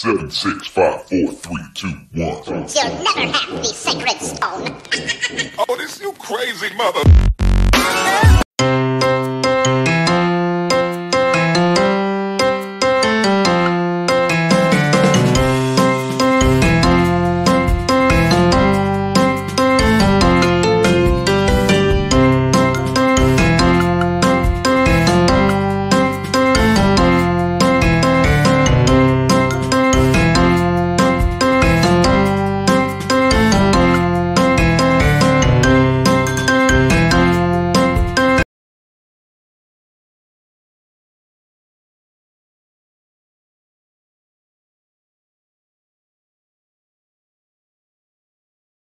7, 6, 5, 4, 3, 2, 1. You'll never have the sacred stone. Oh, this you crazy mother.